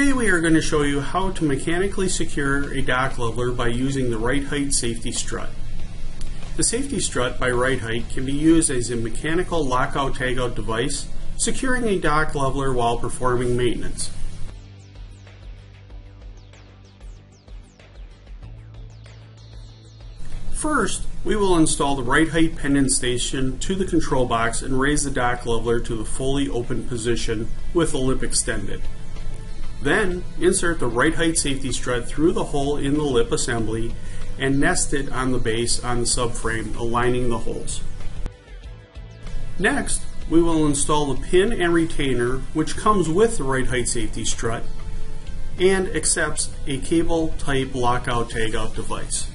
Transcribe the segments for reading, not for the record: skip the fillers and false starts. Today we are going to show you how to mechanically secure a dock leveler by using the Rite-Hite safety strut. The safety strut by Rite-Hite can be used as a mechanical lockout-tagout device, securing a dock leveler while performing maintenance. First, we will install the Rite-Hite pendant station to the control box and raise the dock leveler to the fully open position with the lip extended. Then, insert the Rite-Hite safety strut through the hole in the lip assembly and nest it on the base on the subframe, aligning the holes. Next, we will install the pin and retainer, which comes with the Rite-Hite safety strut and accepts a cable-type lockout-tagout device.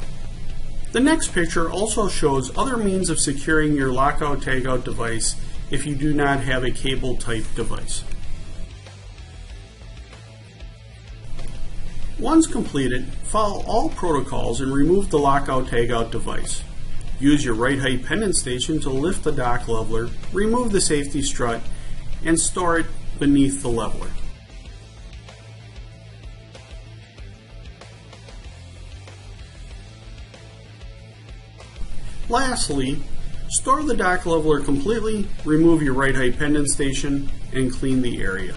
The next picture also shows other means of securing your lockout-tagout device if you do not have a cable-type device. Once completed, follow all protocols and remove the lockout-tagout device. Use your Rite-Hite pendant station to lift the dock leveler, remove the safety strut, and store it beneath the leveler. Lastly, store the dock leveler completely, remove your Rite-Hite pendant station, and clean the area.